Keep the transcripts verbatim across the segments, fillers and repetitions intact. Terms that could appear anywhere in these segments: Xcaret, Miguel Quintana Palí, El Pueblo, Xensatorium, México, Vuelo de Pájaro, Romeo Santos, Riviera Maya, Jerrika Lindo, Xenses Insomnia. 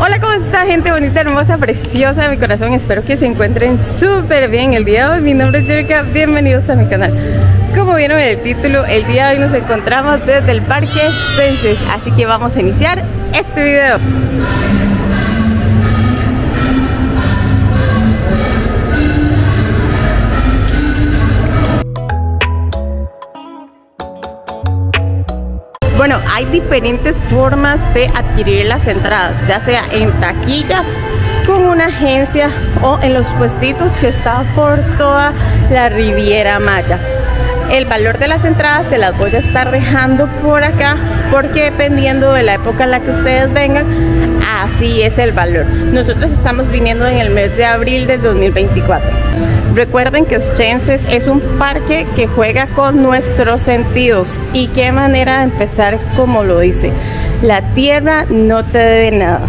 Hola, ¿cómo está, gente bonita, hermosa, preciosa de mi corazón? Espero que se encuentren súper bien el día de hoy. Mi nombre es Jerrika, bienvenidos a mi canal. Como vieron en el título, el día de hoy nos encontramos desde el Parque Xenses, así que vamos a iniciar este video. Bueno, hay diferentes formas de adquirir las entradas, ya sea en taquilla, con una agencia o en los puestitos que están por toda la Riviera Maya. El valor de las entradas te las voy a estar dejando por acá, porque dependiendo de la época en la que ustedes vengan, así es el valor. Nosotros estamos viniendo en el mes de abril del dos mil veinticuatro. Recuerden que Xenses es un parque que juega con nuestros sentidos. Y qué manera de empezar, como lo dice: la tierra no te debe nada,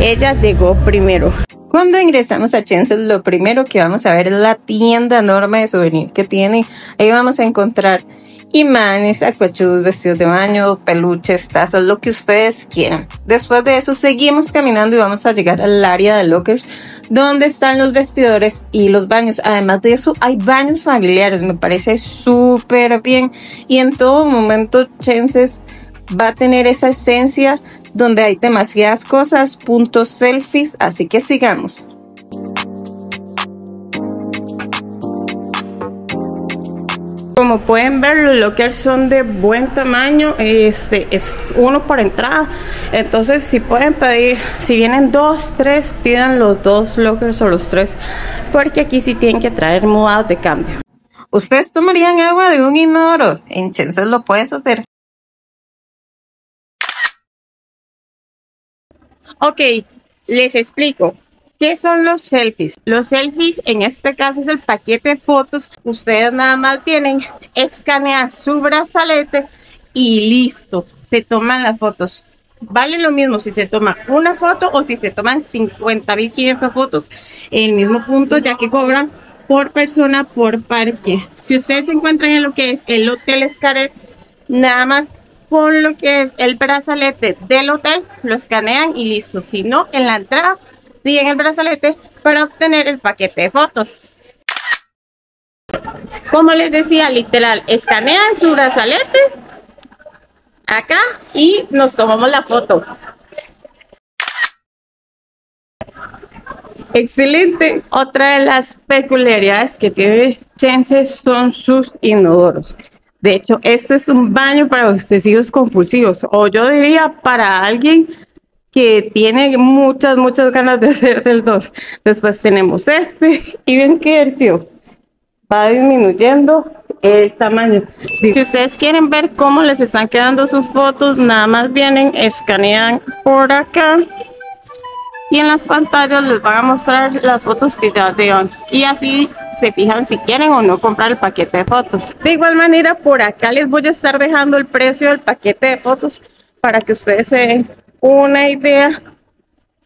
ella llegó primero. Cuando ingresamos a Xenses, lo primero que vamos a ver es la tienda enorme de souvenirs que tiene. Ahí vamos a encontrar imanes, acuachudos, vestidos de baño, peluches, tazas, lo que ustedes quieran. Después de eso seguimos caminando y vamos a llegar al área de lockers, donde están los vestidores y los baños. Además de eso hay baños familiares, me parece súper bien. Y en todo momento Xenses va a tener esa esencia donde hay demasiadas cosas, puntos selfies, así que sigamos. Como pueden ver, los lockers son de buen tamaño, este es uno por entrada, entonces si pueden pedir, si vienen dos, tres, pidan los dos lockers o los tres, porque aquí sí tienen que traer monedas de cambio. ¿Ustedes tomarían agua de un inodoro? En Xenses lo puedes hacer. Ok, les explico. ¿Qué son los selfies? Los selfies, en este caso, es el paquete de fotos. Ustedes nada más tienen escanear su brazalete y listo, se toman las fotos. Vale lo mismo si se toma una foto o si se toman cincuenta mil quinientas fotos. El mismo punto, ya que cobran por persona, por parque. Si ustedes se encuentran en lo que es el Hotel Xcaret, nada más con lo que es el brazalete del hotel, lo escanean y listo. Si no, en la entrada y en el brazalete para obtener el paquete de fotos. Como les decía, literal, escanean su brazalete acá y nos tomamos la foto. Excelente. Otra de las peculiaridades que tiene Xenses son sus inodoros. De hecho, este es un baño para obsesivos compulsivos, o yo diría para alguien que tiene muchas, muchas ganas de hacer del dos. Después tenemos este, y ven qué divertido, va disminuyendo el tamaño. Si ustedes quieren ver cómo les están quedando sus fotos, nada más vienen, escanean por acá, y en las pantallas les van a mostrar las fotos que ya llevan, y así se fijan si quieren o no comprar el paquete de fotos. De igual manera, por acá les voy a estar dejando el precio del paquete de fotos para que ustedes se den una idea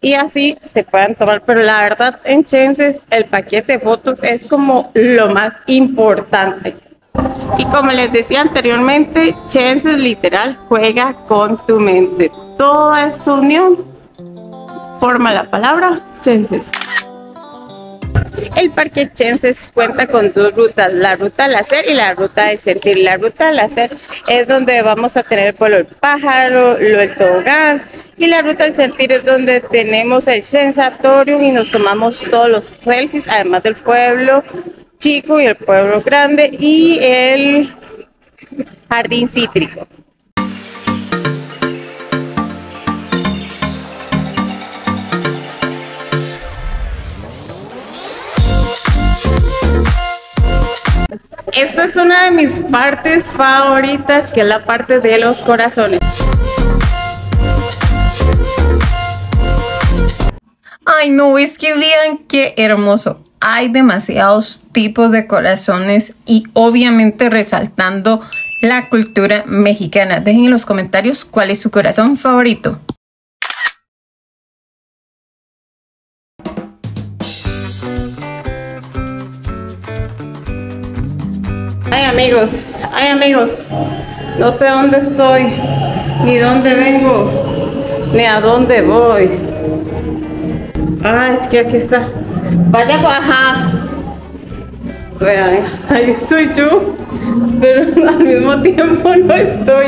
y así se puedan tomar. Pero la verdad, en Xenses el paquete de fotos es como lo más importante. Y como les decía anteriormente, Xenses literal juega con tu mente. Toda esta unión forma la palabra Xenses. El parque Xenses cuenta con dos rutas, la ruta del hacer y la ruta del sentir. La ruta del hacer es donde vamos a tener el vuelo de pájaro, lo del tobogán, y la ruta del sentir es donde tenemos el Xensatorium y nos tomamos todos los selfies, además del pueblo chico y el pueblo grande y el jardín cítrico. Esta es una de mis partes favoritas, que es la parte de los corazones. Ay, no, es que vean qué hermoso. Hay demasiados tipos de corazones y obviamente resaltando la cultura mexicana. Dejen en los comentarios cuál es su corazón favorito. Ay amigos, ay amigos, no sé dónde estoy, ni dónde vengo, ni a dónde voy. Ah, es que aquí está. Vaya, ajá. Bueno, eh, ahí estoy yo, pero al mismo tiempo no estoy.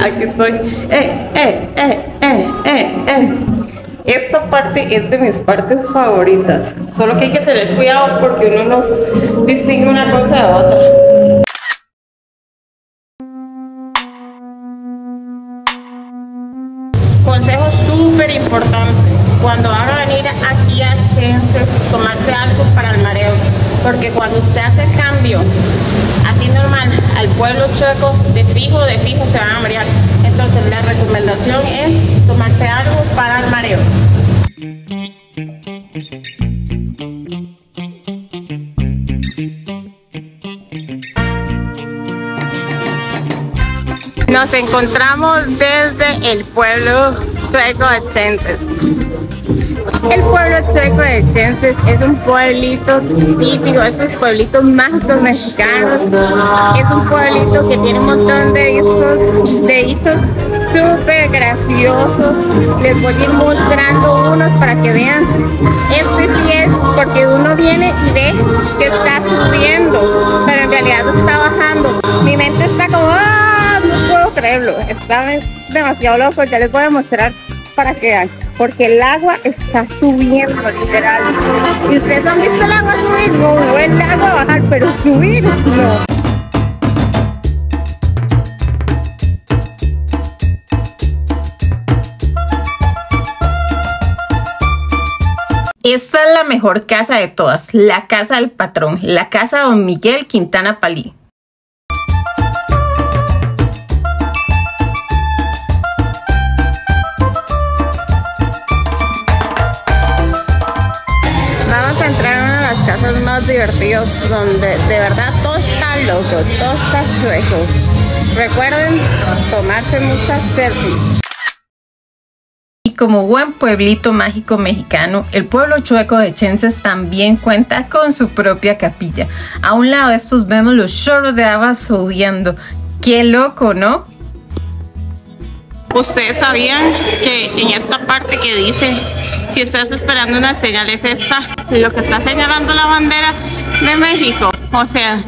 Aquí estoy. Eh, eh, eh, eh, eh, eh. Esta parte es de mis partes favoritas. Solo que hay que tener cuidado porque uno no distingue una cosa de otra. Consejo súper importante, cuando van a venir aquí a Xenses, tomarse algo para el mareo, porque cuando usted hace el cambio, así normal, al pueblo chueco, de fijo, de fijo se van a marear. Entonces la recomendación es tomarse algo para el mareo. Nos encontramos desde el pueblo chueco de Xenses. El pueblo chueco de Xenses es un pueblito típico, estos pueblitos mágicos mexicanos. Es un pueblito que tiene un montón de hitos, de hitos súper graciosos. Les voy a ir mostrando unos para que vean. Este sí es porque uno viene y ve que está subiendo, pero en realidad está bajando. Mi mente está como ¡ah! Está demasiado loco, ya les voy a mostrar para que vean, porque el agua está subiendo literal. Y ustedes han visto el agua subir, no, no el agua bajar, pero subir no. Esta es la mejor casa de todas, la casa del patrón, la casa de don Miguel Quintana Palí. Divertidos, donde de verdad todo está loco, todo está sueco. Recuerden tomarse muchas selfies. Y como buen pueblito mágico mexicano, el pueblo chueco de Xenses también cuenta con su propia capilla. A un lado de estos vemos los chorros de agua subiendo. ¡Qué loco!, ¿no? Ustedes sabían que en esta parte que dice si estás esperando una señal es esta, lo que está señalando la bandera de México. O sea,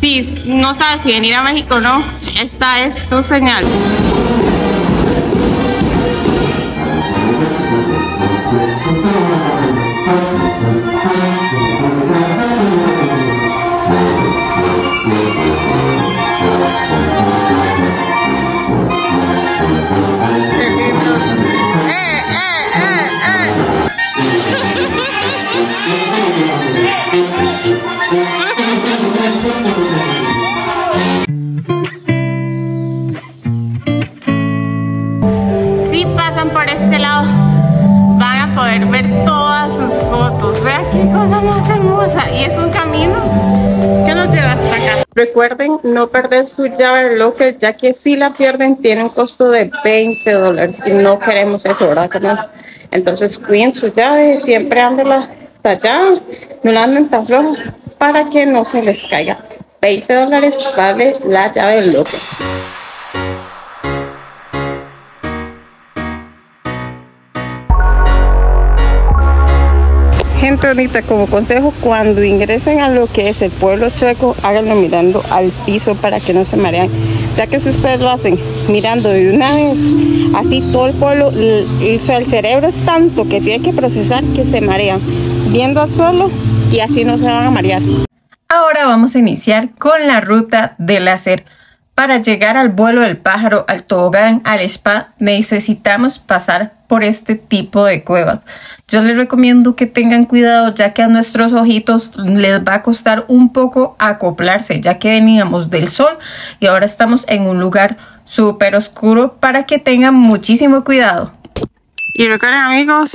si no sabes si venir a México o no, esta es tu señal. Recuerden no perder su llave del locker, ya que si la pierden tiene un costo de veinte dólares y no queremos eso, ¿verdad, carnal? Entonces cuiden su llave, siempre ándenla tallada, no la anden tan floja para que no se les caiga. veinte dólares vale la llave del locker. Gente bonita, como consejo, cuando ingresen a lo que es el pueblo chueco, háganlo mirando al piso para que no se marean, ya que si ustedes lo hacen mirando de una vez, así todo el pueblo, el, el cerebro es tanto que tiene que procesar que se marean, viendo al suelo y así no se van a marear. Ahora vamos a iniciar con la ruta del láser. Para llegar al vuelo del pájaro, al tobogán, al spa, necesitamos pasar por este tipo de cuevas. Yo les recomiendo que tengan cuidado, ya que a nuestros ojitos les va a costar un poco acoplarse, ya que veníamos del sol y ahora estamos en un lugar súper oscuro, para que tengan muchísimo cuidado. Y recuerden, amigos,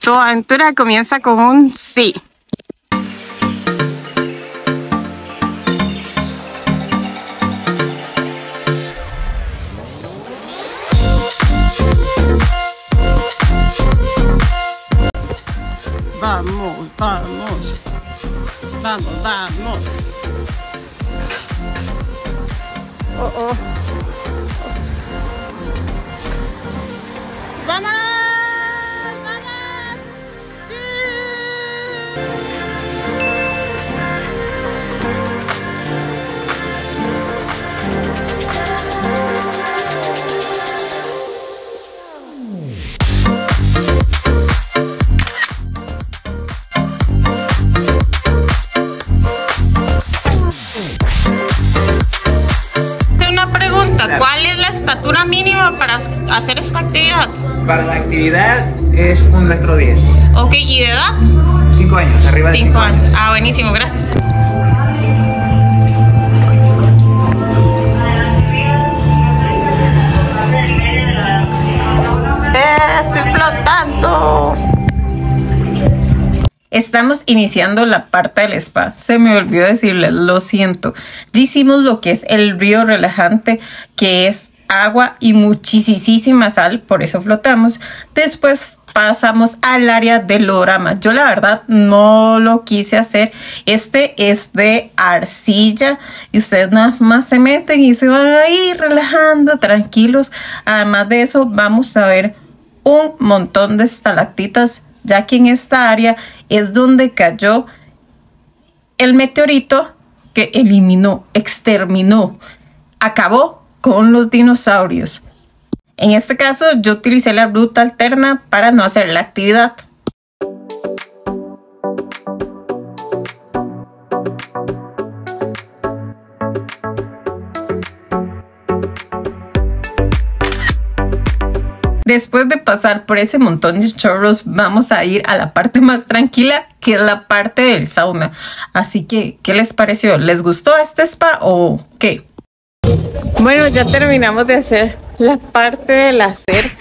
toda aventura comienza con un sí. Vamos, vamos, vamos, vamos. Oh, oh. oh. ¡Vámonos! Hacer esta actividad? Para la actividad es un metro diez. Ok, ¿y de edad? Cinco años, arriba de cinco, cinco años. años. Ah, buenísimo, gracias. Estoy flotando. Estamos iniciando la parte del spa. Se me olvidó decirles, lo siento. Ya hicimos lo que es el río relajante, que es agua y muchísima sal, por eso flotamos. Después pasamos al área del odorama. Yo la verdad no lo quise hacer. Este es de arcilla y ustedes nada más se meten y se van ahí relajando, tranquilos. Además de eso, vamos a ver un montón de estalactitas, ya que en esta área es donde cayó el meteorito que eliminó, exterminó, acabó con los dinosaurios. En este caso yo utilicé la ruta alterna para no hacer la actividad. Después de pasar por ese montón de chorros, vamos a ir a la parte más tranquila, que es la parte del sauna. Así que, ¿qué les pareció? ¿Les gustó este spa o qué? Bueno, ya terminamos de hacer la parte del hacer.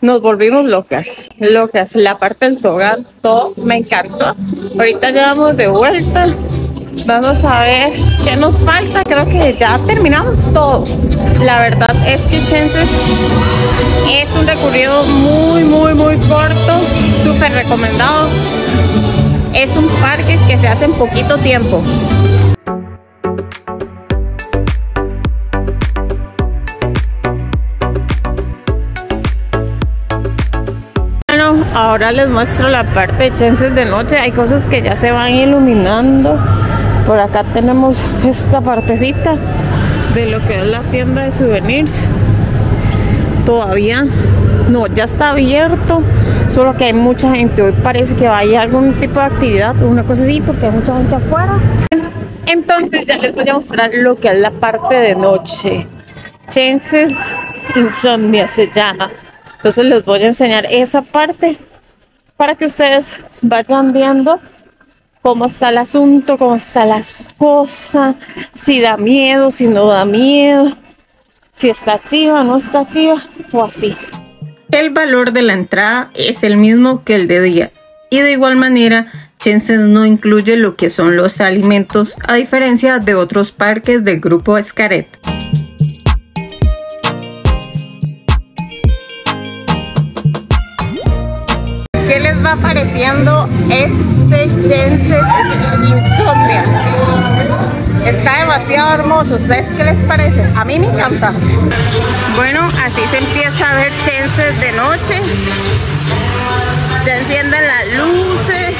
Nos volvimos locas, locas. La parte del tobogán, todo me encantó. Ahorita ya vamos de vuelta. Vamos a ver qué nos falta. Creo que ya terminamos todo. La verdad es que Xenses es un recorrido muy, muy, muy corto. Súper recomendado. Es un parque que se hace en poquito tiempo. Ahora les muestro la parte de Xenses de noche. Hay cosas que ya se van iluminando. Por acá tenemos esta partecita de lo que es la tienda de souvenirs. Todavía no, ya está abierto. Solo que hay mucha gente. Hoy parece que va a haber algún tipo de actividad, una cosa así, porque hay mucha gente afuera. Entonces ya les voy a mostrar lo que es la parte de noche. Xenses Insomnia se llama. Entonces les voy a enseñar esa parte, para que ustedes vayan viendo cómo está el asunto, cómo están las cosas, si da miedo, si no da miedo, si está chiva, no está chiva o así. El valor de la entrada es el mismo que el de día y de igual manera Xenses no incluye lo que son los alimentos, a diferencia de otros parques del grupo Xcaret. ¿Qué les va pareciendo este Xenses Insomnia? Está demasiado hermoso. ¿Ustedes qué les parece? A mí me encanta. Bueno, así se empieza a ver Xenses de noche. Ya encienden las luces.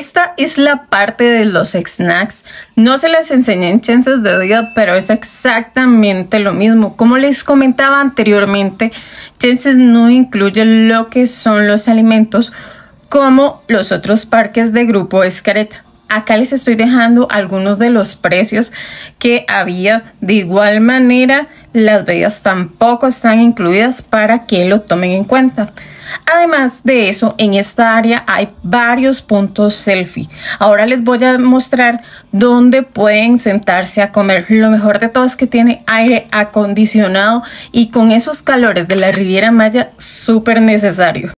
Esta es la parte de los snacks. No se las enseñé en Xenses de día, pero es exactamente lo mismo. Como les comentaba anteriormente, Xenses no incluye lo que son los alimentos, como los otros parques de grupo Xcaret. Acá les estoy dejando algunos de los precios que había. De igual manera, las bebidas tampoco están incluidas para que lo tomen en cuenta. Además de eso, en esta área hay varios puntos selfie. Ahora les voy a mostrar dónde pueden sentarse a comer. Lo mejor de todo es que tiene aire acondicionado y con esos calores de la Riviera Maya, súper necesario.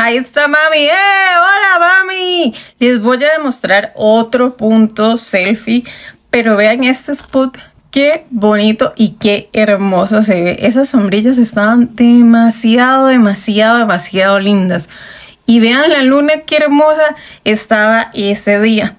Ahí está mami, ¡eh! ¡Hola mami! Les voy a demostrar otro punto selfie, pero vean este spot, qué bonito y qué hermoso se ve. Esas sombrillas estaban demasiado, demasiado, demasiado lindas. Y vean la luna, qué hermosa estaba ese día.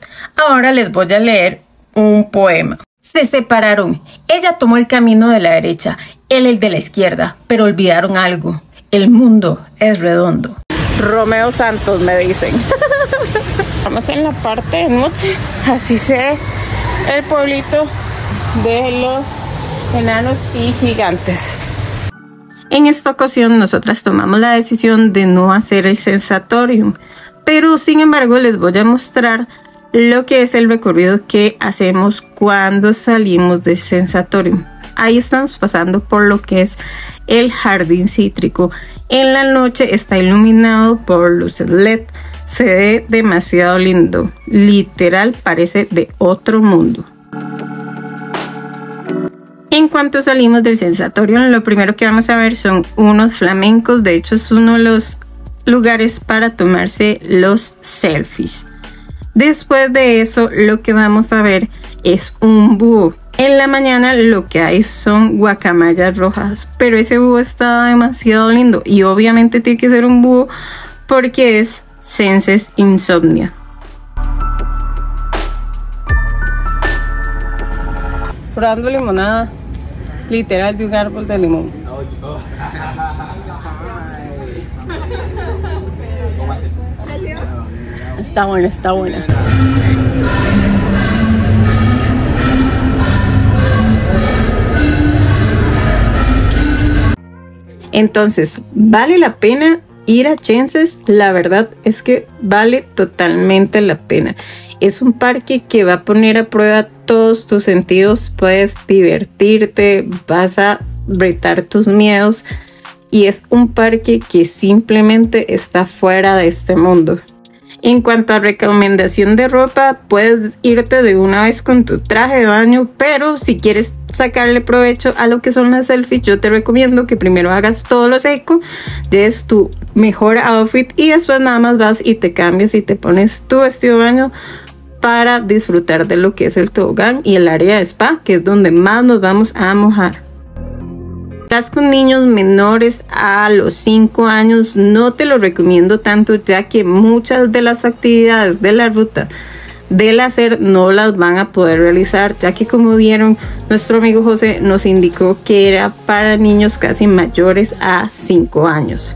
Ahora les voy a leer un poema. Se separaron. Ella tomó el camino de la derecha, él el de la izquierda, pero olvidaron algo. El mundo es redondo. Romeo Santos, me dicen. Vamos en la parte de noche, así se ve el pueblito de los enanos y gigantes. En esta ocasión nosotras tomamos la decisión de no hacer el Xensatorium, pero sin embargo les voy a mostrar lo que es el recorrido que hacemos cuando salimos del Xensatorium. Ahí estamos pasando por lo que es el jardín cítrico. En la noche está iluminado por luces L E D. Se ve demasiado lindo. Literal parece de otro mundo. En cuanto salimos del Xensatorium, lo primero que vamos a ver son unos flamencos. De hecho es uno de los lugares para tomarse los selfies. Después de eso lo que vamos a ver es un búho. En la mañana lo que hay son guacamayas rojas, pero ese búho está demasiado lindo y obviamente tiene que ser un búho porque es Xenses Insomnia. Probando limonada, literal de un árbol de limón. Está buena, está buena. Entonces, ¿vale la pena ir a Xenses? La verdad es que vale totalmente la pena. Es un parque que va a poner a prueba todos tus sentidos. Puedes divertirte, vas a retar tus miedos. Y es un parque que simplemente está fuera de este mundo. En cuanto a recomendación de ropa, puedes irte de una vez con tu traje de baño, pero si quieres sacarle provecho a lo que son las selfies, yo te recomiendo que primero hagas todo lo seco, lleves tu mejor outfit y después nada más vas y te cambias y te pones tu vestido de baño para disfrutar de lo que es el tobogán y el área de spa, que es donde más nos vamos a mojar. Con niños menores a los cinco años no te lo recomiendo tanto, ya que muchas de las actividades de la ruta del hacer no las van a poder realizar, ya que como vieron nuestro amigo José nos indicó que era para niños casi mayores a cinco años.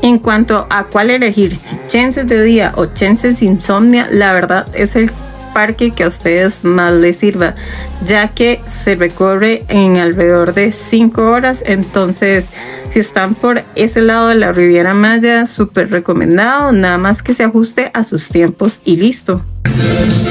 En cuanto a cuál elegir, si Xenses de día o Xenses Insomnia, la verdad es el parque que a ustedes más les sirva, ya que se recorre en alrededor de cinco horas. Entonces si están por ese lado de la Riviera Maya, súper recomendado, nada más que se ajuste a sus tiempos y listo.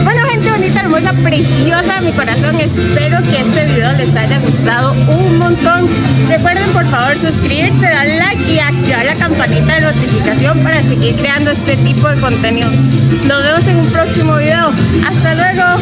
Bueno gente bonita, hermosa, preciosa de mi corazón, espero que este video les haya gustado un montón. Recuerden por favor suscribirse, darle like y activar la campanita de notificación para seguir creando este tipo de contenido. Nos vemos en un próximo video. ¡Hasta luego!